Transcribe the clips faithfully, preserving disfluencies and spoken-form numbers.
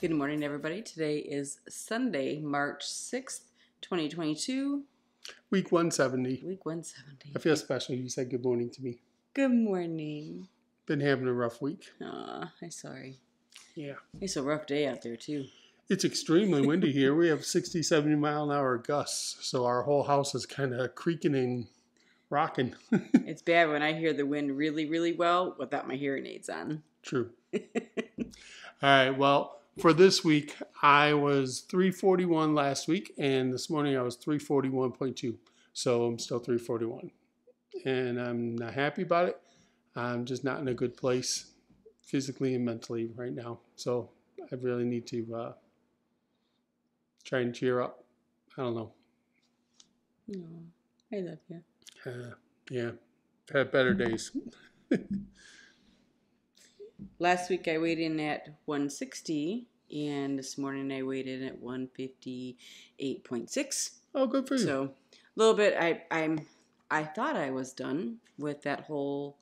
Good morning, everybody. Today is Sunday, March sixth, twenty twenty-two. Week one seventy. Week one seventy. I feel special you said good morning to me. Good morning. Been having a rough week. Aw, I'm sorry. Yeah. It's a rough day out there, too. It's extremely windy here. We have sixty, seventy mile an hour gusts, so our whole house is kind of creaking and rocking. It's bad when I hear the wind really, really well without my hearing aids on. True. All right, well, for this week, I was three forty-one last week, and this morning I was three forty-one point two, so I'm still three forty-one, and I'm not happy about it. I'm just not in a good place physically and mentally right now, so I really need to uh, try and cheer up. I don't know. No, I love you. Uh, yeah, I've had better days. Last week I weighed in at one sixty, and this morning I weighed in at one fifty-eight point six. Oh, good for you. So a little bit. I I'm I thought I was done with that whole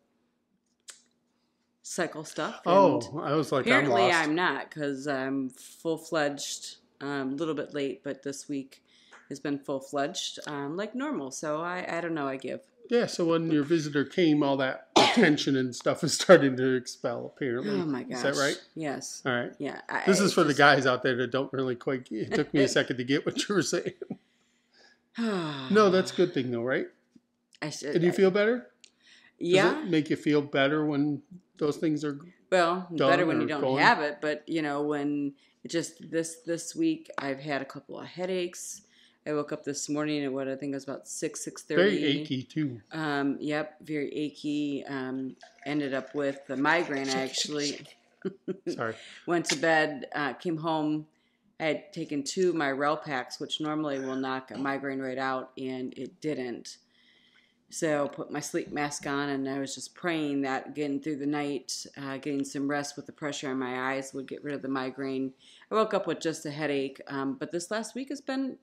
cycle stuff. Oh, and I was like, apparently I'm, lost. I'm not, because I'm full fledged. Um, a little bit late, but this week has been full fledged, um, like normal. So I I don't know. I give. Yeah, so when your visitor came, all that tension and stuff is starting to expel, apparently. Oh, my gosh. Is that right? Yes. All right. Yeah. I, this is I for just, the guys out there that don't really quite get it. It took me a second to get what you were saying. No, that's a good thing, though, right? I should. Did you I, feel better? Yeah. Does it make you feel better when those things are Well, done better when you don't going? have it, but, you know, when just this, this week I've had a couple of headaches. I woke up this morning at what I think was about six, six thirty. Very achy, too. Um, yep, very achy. Um, ended up with the migraine, I actually. Sorry. Went to bed, uh, came home. I had taken two of my Relpax, which normally will knock a migraine right out, and it didn't. So put my sleep mask on, and I was just praying that getting through the night, uh, getting some rest with the pressure on my eyes would get rid of the migraine. I woke up with just a headache, um, but this last week has been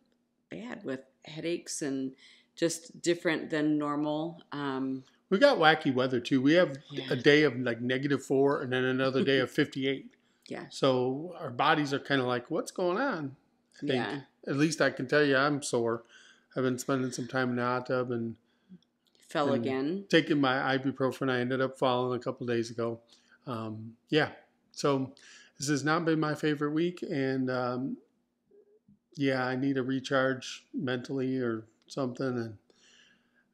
bad with headaches and just different than normal. Um, we got wacky weather too. We have yeah. a day of like negative four and then another day of fifty-eight. Yeah. So our bodies are kind of like, what's going on? I think. Yeah. At least I can tell you I'm sore. I've been spending some time in the hot tub and fell and again. Taking my ibuprofen. I ended up falling a couple days ago. Um, yeah. So this has not been my favorite week, and um, yeah, I need a recharge mentally or something, and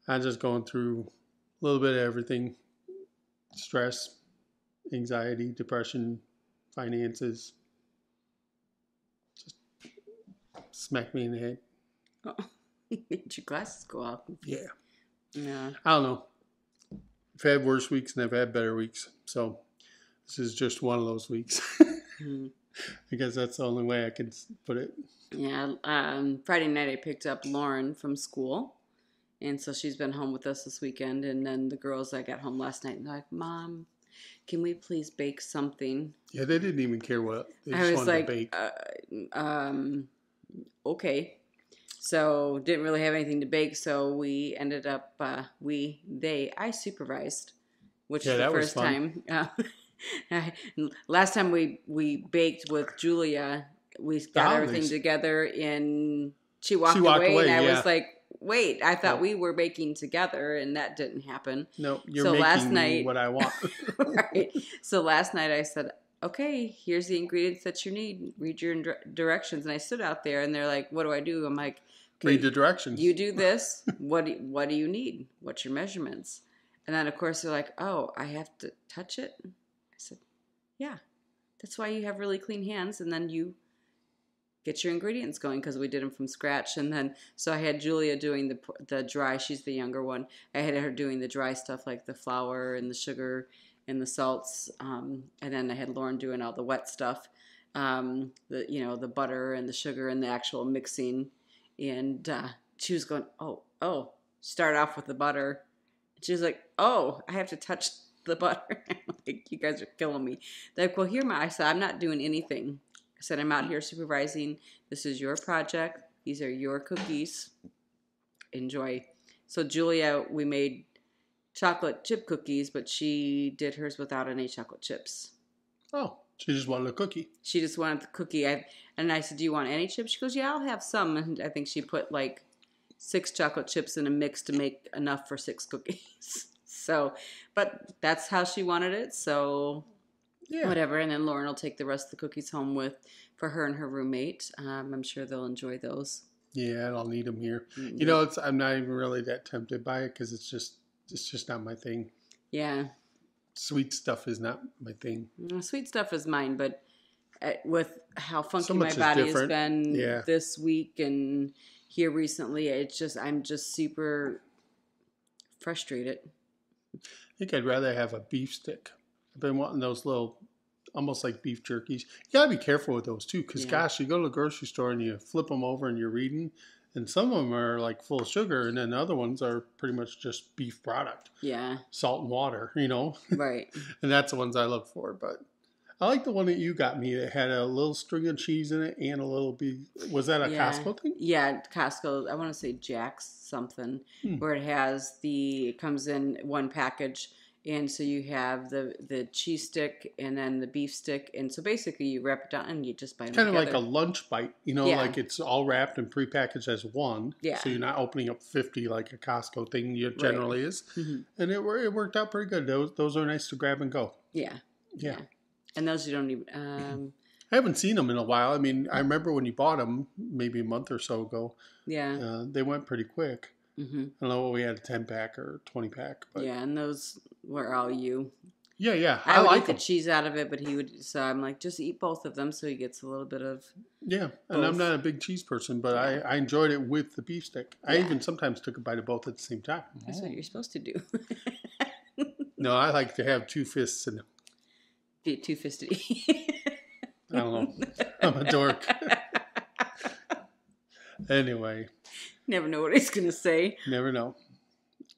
I'm just going through a little bit of everything. Stress, anxiety, depression, finances. Just smack me in the head. Oh, did your glasses go off? Yeah. Yeah. I don't know. I've had worse weeks and I've had better weeks, so this is just one of those weeks. Mm-hmm. I guess that's the only way I can put it. Yeah. Um, Friday night I picked up Lauren from school, and so she's been home with us this weekend. And then the girls, I got home last night and they're like, "Mom, can we please bake something?" Yeah, they didn't even care what they just I was wanted like, to bake. Uh, um, okay. So didn't really have anything to bake, so we ended up uh, we they I supervised, which yeah, is the that first was fun. time. Uh, Last time we, we baked with Julia, we got everything together, and she walked, she walked away, away, and I yeah. was like, wait, I thought oh. we were baking together, and that didn't happen. No, you're so making last night, what I want. Right. So last night I said, okay, here's the ingredients that you need. Read your directions. And I stood out there, and they're like, what do I do? I'm like, okay, read the directions. You do this. What do, what do you need? What's your measurements? And then, of course, they're like, oh, I have to touch it? I said, yeah, that's why you have really clean hands, and then you get your ingredients going, because we did them from scratch. And then, so I had Julia doing the the dry, she's the younger one. I had her doing the dry stuff like the flour and the sugar and the salts. Um, and then I had Lauren doing all the wet stuff, um, the you know, the butter and the sugar and the actual mixing. And uh, she was going, oh, oh, start off with the butter. She was like, oh, I have to touch the butter. I'm like, you guys are killing me. They're like, well, here my I said, I'm not doing anything. I said, I'm out here supervising. This is your project. These are your cookies. Enjoy. So Julia, we made chocolate chip cookies, but she did hers without any chocolate chips. Oh. She just wanted a cookie. She just wanted the cookie. I, and I said, do you want any chips? She goes, yeah, I'll have some. And I think she put like six chocolate chips in a mix to make enough for six cookies. So, but that's how she wanted it. So yeah. Whatever. And then Lauren will take the rest of the cookies home with for her and her roommate. Um, I'm sure they'll enjoy those. Yeah, and I'll need them here. Mm-hmm. You know, it's, I'm not even really that tempted by it because it's just it's just not my thing. Yeah. Sweet stuff is not my thing. Sweet stuff is mine, but with how funky so my body has been yeah. this week and here recently, it's just I'm just super frustrated. I think I'd rather have a beef stick. I've been wanting those little, almost like beef jerkies. You gotta be careful with those too, because yeah. gosh, you go to the grocery store and you flip them over and you're reading, and some of them are like full of sugar, and then the other ones are pretty much just beef product. Yeah. Salt and water, you know? Right. And that's the ones I look for. But I like the one that you got me that had a little string of cheese in it and a little beef. Was that a yeah. Costco thing? Yeah, Costco. I want to say Jack's something, hmm. where it has the, it comes in one package. And so you have the, the cheese stick and then the beef stick. And so basically you wrap it down and you just bite them together. Kind of like a lunch bite. You know, yeah. like it's all wrapped and prepackaged as one. Yeah. So you're not opening up fifty like a Costco thing you generally right. is. Mm-hmm. And it it worked out pretty good. Those those are nice to grab and go. Yeah. Yeah. yeah. And those you don't even... Um, I haven't seen them in a while. I mean, I remember when you bought them maybe a month or so ago. Yeah. Uh, they went pretty quick. Mm-hmm. I don't know what we had, a ten pack or twenty pack. But. Yeah, and those were all you. Yeah, yeah. I, I would like eat the cheese out of it, but he would, so I'm like, just eat both of them so he gets a little bit of. Yeah, both. And I'm not a big cheese person, but yeah. I, I enjoyed it with the beef stick. Yeah. I even sometimes took a bite of both at the same time. That's oh. what you're supposed to do. No, I like to have two fists and. Be two fisted. I don't know. I'm a dork. Anyway. Never know what he's going to say. Never know.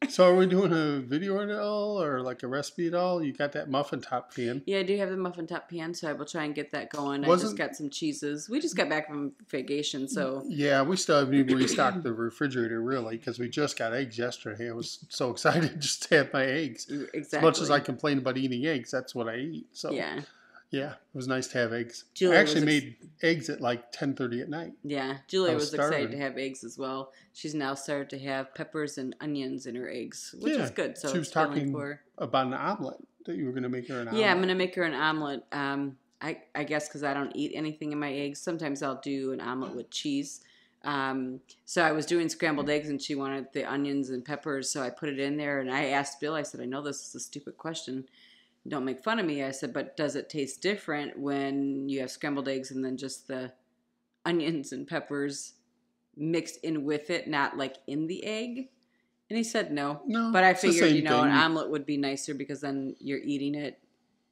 So are we doing a video at all or like a recipe at all? You got that muffin top pan. Yeah, I do have the muffin top pan, so I will try and get that going. Wasn't, I just got some cheeses. We just got back from vacation, so. Yeah, we still haven't even restocked the refrigerator, really, because we just got eggs yesterday. I was so excited just to have my eggs. Exactly. As much as I complain about eating eggs, that's what I eat. So. Yeah. Yeah, it was nice to have eggs. Julia I actually ex- made eggs at like ten thirty at night. Yeah, Julia was, was excited to have eggs as well. She's now started to have peppers and onions in her eggs, which yeah. is good. So she was talking for... about an omelet, that you were going to make her an omelet. Yeah, I'm going to make her an omelet. Um, I, I guess because I don't eat anything in my eggs. Sometimes I'll do an omelet with cheese. Um, so I was doing scrambled eggs and she wanted the onions and peppers, so I put it in there. And I asked Bill, I said, I know this is a stupid question. Don't make fun of me. I said, but does it taste different when you have scrambled eggs and then just the onions and peppers mixed in with it, not like in the egg? And he said no. No. But I figured, you know, thing. An omelet would be nicer because then you're eating it.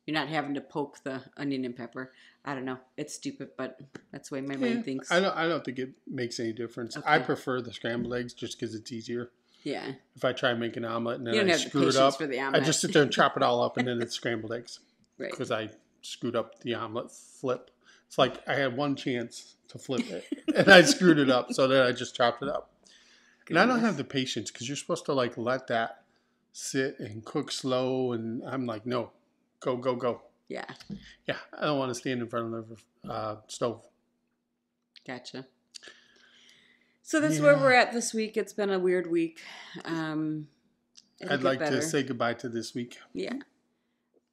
You're not having to poke the onion and pepper. I don't know. It's stupid, but that's the way my yeah, brain thinks. I don't, I don't think it makes any difference. Okay. I prefer the scrambled eggs just because it's easier. Yeah. If I try and make an omelet and then I screw it up, I just sit there and chop it all up and then it's scrambled eggs. Right. Because I screwed up the omelet flip. It's like I had one chance to flip it and I screwed it up. So then I just chopped it up. Goodness. And I don't have the patience because you're supposed to like let that sit and cook slow. And I'm like, no, go, go, go. Yeah. Yeah. I don't want to stand in front of the uh, stove. Gotcha. So that's yeah. where we're at this week. It's been a weird week. Um, I'd like better. to say goodbye to this week. Yeah.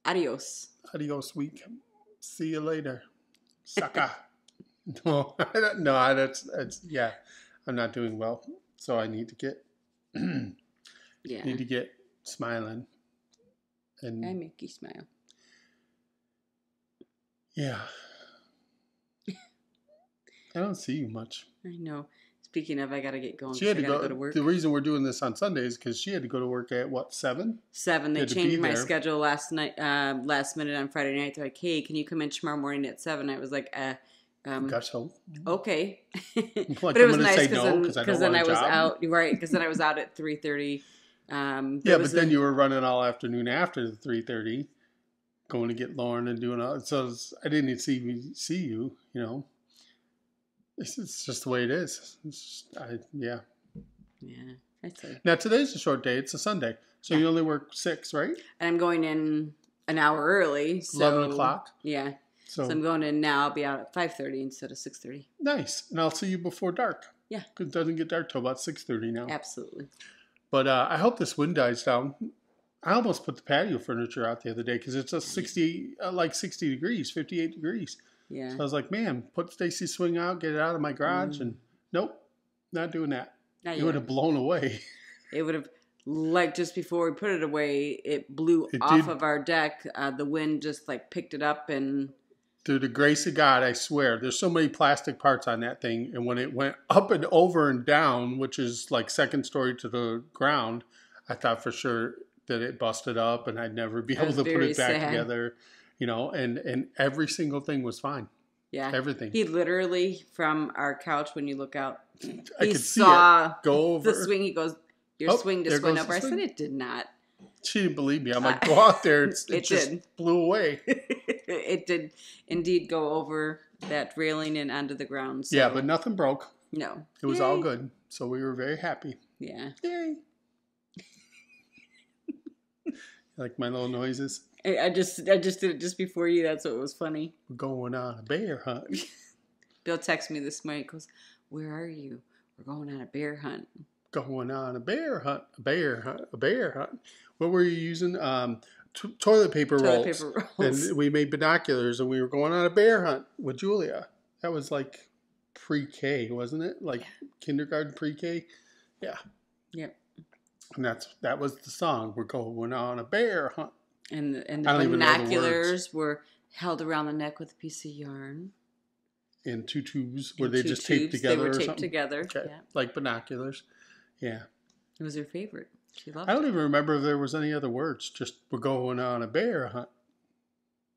Adios. Adios week. See you later. Sucker. no, I don't, no, that's, that's, yeah, I'm not doing well. So I need to get, yeah. need to get smiling. And I make you smile. Yeah. I don't see you much. I know. Speaking of, I got to get going. She had to go, go to work. The reason we're doing this on Sunday is because she had to go to work at, what, seven? seven. They changed my schedule last night, uh, last minute on Friday night. They're like, hey, can you come in tomorrow morning at seven? I was like, uh, um, got so. Okay. Like, but it was nice because no, then, then I was out. Right, because then I was out at three thirty. Um, yeah, but then a, you were running all afternoon after the three thirty, going to get Lauren and doing all. So I didn't even see, see you, you know. It's just the way it is. It's just, I, yeah. Yeah. That's it. Now, today's a short day. It's a Sunday. So yeah. You only work six, right? And I'm going in an hour early. So eleven o'clock? Yeah. So, so I'm going in now. I'll be out at five thirty instead of six thirty. Nice. And I'll see you before dark. Yeah. Because it doesn't get dark till about six thirty now. Absolutely. But uh, I hope this wind dies down. I almost put the patio furniture out the other day because it's a sixty, uh, like sixty degrees, fifty-eight degrees. Yeah. So I was like, man, put Stacy's swing out, get it out of my garage. Mm. And nope, not doing that. Not it yet. Would have blown away. It would have, like just before we put it away, it blew it off did. of our deck. Uh, the wind just like picked it up and... Through the grace of God, I swear, there's so many plastic parts on that thing. And when it went up and over and down, which is like second story to the ground, I thought for sure that it busted up and I'd never be able to put it back sad. together. You know, and, and every single thing was fine. Yeah. Everything. He literally, from our couch, when you look out, he I could saw see it. Go over. the swing. He goes, your oh, swing just went over. I swing. said, it did not. She didn't believe me. I'm like, go out there. It, it, it just did. blew away. It did indeed go over that railing and onto the ground. So. Yeah, but nothing broke. No. It was Yay. all good. So we were very happy. Yeah. Yay. Like my little noises. I, I just I just did it just before you. That's what was funny. We're going on a bear hunt. Bill texted me this morning. He goes, where are you? We're going on a bear hunt. Going on a bear hunt, a bear hunt, a bear hunt. What were you using? Um, t toilet paper toilet rolls. Paper rolls. And we made binoculars, and we were going on a bear hunt with Julia. That was like pre-K, wasn't it? Like yeah. kindergarten, pre-K. Yeah. Yep. And that's that was the song. We're going on a bear hunt. And and the binoculars the were held around the neck with a piece of yarn. And two tubes were they two just tubes. taped together? They were taped or something? together. Okay. Yeah. Like binoculars. Yeah. It was her favorite. She loved it. I don't it. even remember if there was any other words. Just we're going on a bear hunt.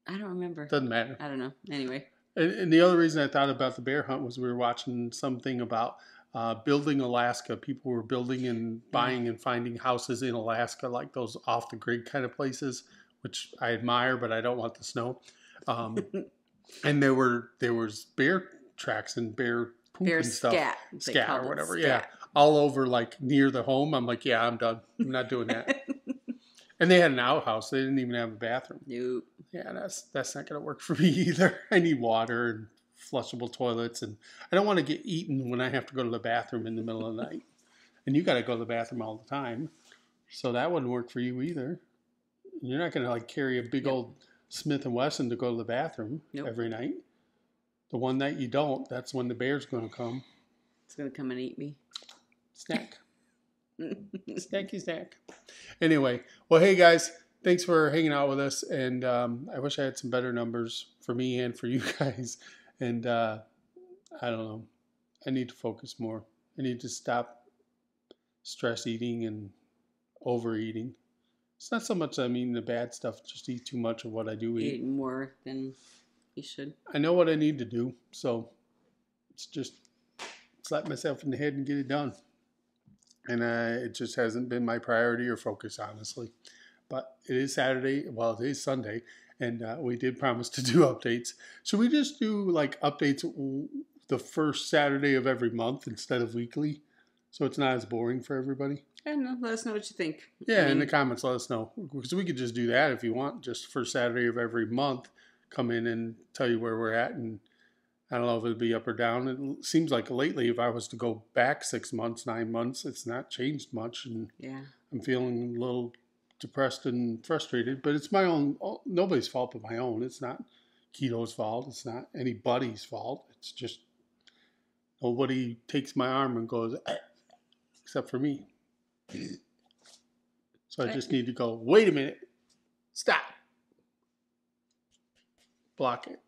I don't remember. Doesn't matter. I don't know. Anyway. And, and the other reason I thought about the bear hunt was we were watching something about uh, building Alaska. People were building and buying yeah. and finding houses in Alaska, like those off the grid kind of places, which I admire, but I don't want the snow. Um, and there were there was bear tracks and bear poop bear and stuff. Scat. Scat or whatever. Scat. Yeah. All over, like, near the home. I'm like, yeah, I'm done. I'm not doing that. And they had an outhouse. They didn't even have a bathroom. Nope. Yeah, that's that's not going to work for me either. I need water and flushable toilets. And I don't want to get eaten when I have to go to the bathroom in the middle of the night. And you got to go to the bathroom all the time. So that wouldn't work for you either. You're not going to, like, carry a big yep. old Smith and Wesson to go to the bathroom nope. every night. The one night you don't, that's when the bear's going to come. It's going to come and eat me. Snack. Snacky snack. Anyway, well, hey, guys. Thanks for hanging out with us. And um, I wish I had some better numbers for me and for you guys. And uh, I don't know. I need to focus more. I need to stop stress eating and overeating. It's not so much I mean the bad stuff. Just eat too much of what I do eat. Eat more than you should. I know what I need to do. So it's just slap myself in the head and get it done. And uh, it just hasn't been my priority or focus, honestly. But it is Saturday. Well, it is Sunday. And uh, we did promise to do updates. Should we just do, like, updates the first Saturday of every month instead of weekly? So it's not as boring for everybody? I don't know. Let us know what you think. Yeah, I mean, in the comments, let us know. Because we could just do that if you want. Just first Saturday of every month. Come in and tell you where we're at. And I don't know if it'd be up or down. It seems like lately, if I was to go back six months, nine months, it's not changed much, and yeah. I'm feeling a little depressed and frustrated. But it's my own. Nobody's fault but my own. It's not Keto's fault. It's not anybody's fault. It's just nobody takes my arm and goes, eh, except for me. So I just need to go. Wait a minute. Stop. Block it.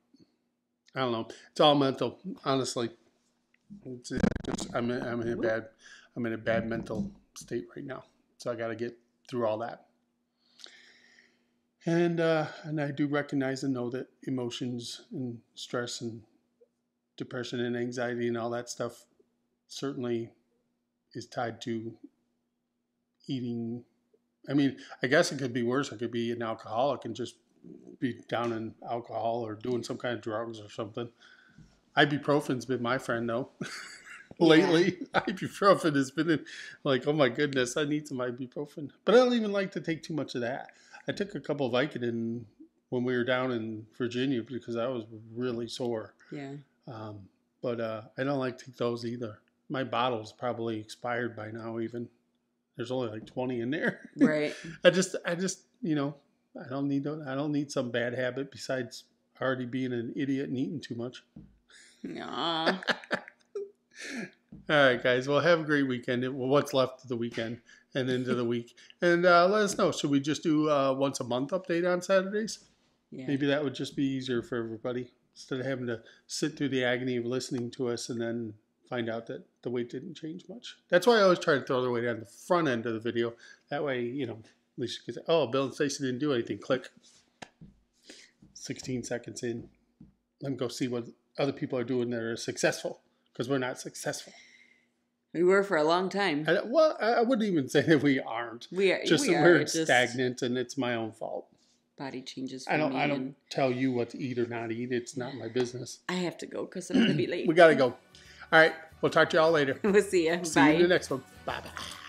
I don't know. It's all mental, honestly. It's, it's, I'm, in, I'm in a bad, I'm in a bad mental state right now. So I got to get through all that. And uh, and I do recognize and know that emotions and stress and depression and anxiety and all that stuff certainly is tied to eating. I mean, I guess it could be worse. I could be an alcoholic and just be down in alcohol or doing some kind of drugs or something. Ibuprofen's been my friend, though. Lately, yeah. Ibuprofen has been like, oh my goodness, I need some ibuprofen. But I don't even like to take too much of that. I took a couple of Vicodin when we were down in Virginia because I was really sore. Yeah. Um, but uh, I don't like to take those either. My bottle's probably expired by now even. There's only like twenty in there. Right. I just, I just, you know, I don't need, I don't need some bad habit besides already being an idiot and eating too much. Nah. All right, guys. Well, have a great weekend. Well, what's left of the weekend and into the week. And uh, let us know. Should we just do a once a month update on Saturdays? Yeah. Maybe that would just be easier for everybody instead of having to sit through the agony of listening to us and then find out that the weight didn't change much. That's why I always try to throw the weight on the front end of the video. That way, you know, at least you can say, oh, Bill and Stacey didn't do anything. Click. sixteen seconds in. Let them go see what other people are doing that are successful, because we're not successful. We were for a long time. I, well, I wouldn't even say that we aren't. We are. Just we are, we're just stagnant, and it's my own fault. Body changes for I don't, me. I don't tell you what to eat or not eat. It's not my business. I have to go because I'm going to be late. We got to go. All right. We'll talk to y'all later. We'll see you. See Bye. you in the next one. Bye-bye.